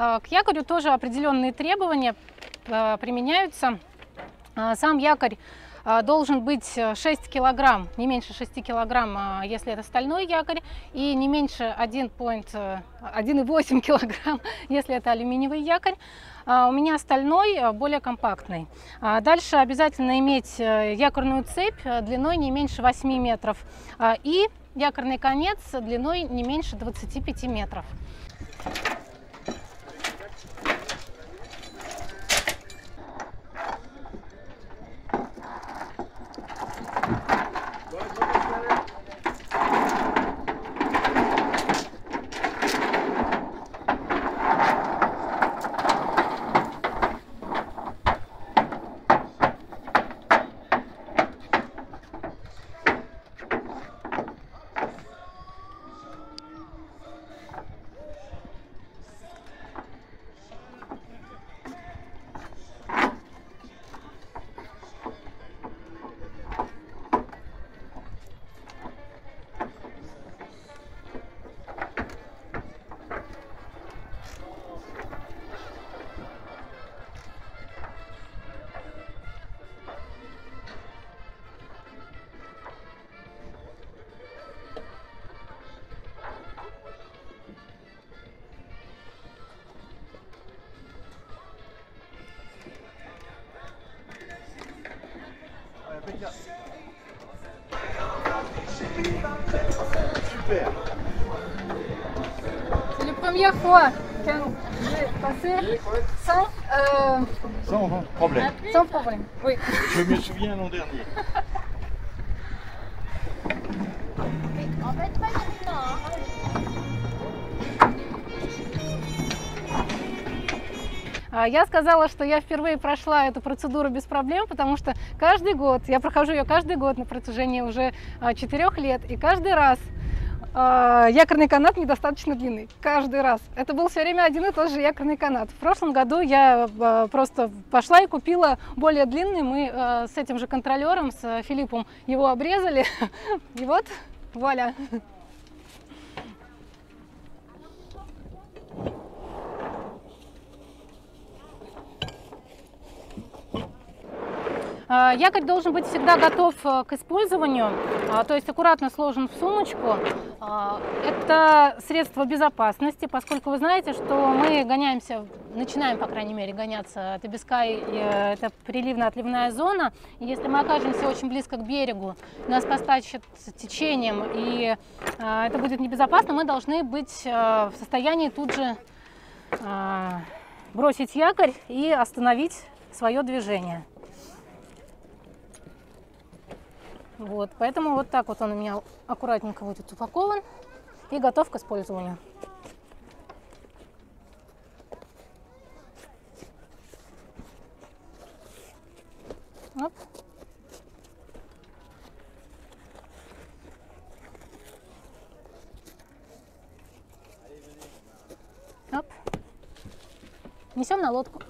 К якорю тоже определенные требования применяются. Сам якорь должен быть 6 килограмм, не меньше 6 килограмм, если это стальной якорь, и не меньше 1,8 килограмм, если это алюминиевый якорь. У меня стальной, более компактный. Дальше обязательно иметь якорную цепь длиной не меньше 8 метров и якорный конец длиной не меньше 25 метров. C'est la première fois que j'ai passé sans problème. Sans problème, oui. Je me souviens l'an dernier. En fait, pas Я сказала, что я впервые прошла эту процедуру без проблем, потому что каждый год, я прохожу ее каждый год на протяжении уже 4 лет, и каждый раз якорный канат недостаточно длинный. Каждый раз. Это был все время один и тот же якорный канат. В прошлом году я просто пошла и купила более длинный. Мы с этим же контролером, с Филиппом, его обрезали. И вот, вуаля. Якорь должен быть всегда готов к использованию, то есть аккуратно сложен в сумочку. Это средство безопасности, поскольку вы знаете, что мы гоняемся, начинаем, по крайней мере, гоняться. Это Бискай, это приливно-отливная зона. И если мы окажемся очень близко к берегу, нас потащит течением, и это будет небезопасно, мы должны быть в состоянии тут же бросить якорь и остановить свое движение. Вот, поэтому вот так вот он у меня аккуратненько будет упакован и готов к использованию. Оп. Оп. Несем на лодку.